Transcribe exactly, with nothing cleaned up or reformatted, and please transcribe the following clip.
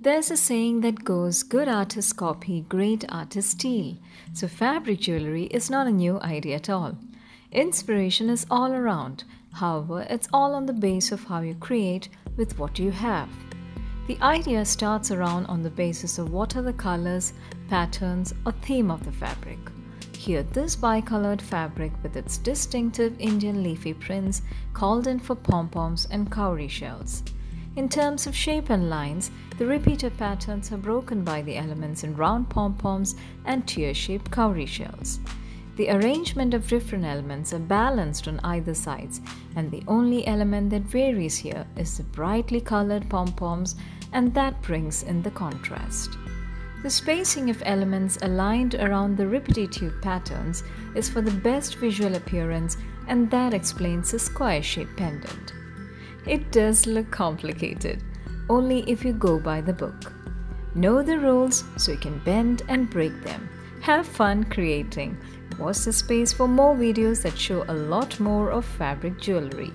There's a saying that goes, good artists copy, great artists steal. So fabric jewellery is not a new idea at all. Inspiration is all around. However, it's all on the base of how you create with what you have. The idea starts around on the basis of what are the colors, patterns or theme of the fabric. Here, this bicolored fabric with its distinctive Indian leafy prints called in for pom-poms and cowrie shells. In terms of shape and lines, the repeater patterns are broken by the elements in round pom-poms and tear-shaped cowrie shells. The arrangement of different elements are balanced on either sides, and the only element that varies here is the brightly colored pom-poms, and that brings in the contrast. The spacing of elements aligned around the repetitive patterns is for the best visual appearance, and that explains the square-shaped pendant. It does look complicated, only if you go by the book. Know the rules so you can bend and break them. Have fun creating. Watch the space for more videos that show a lot more of fabric jewellery.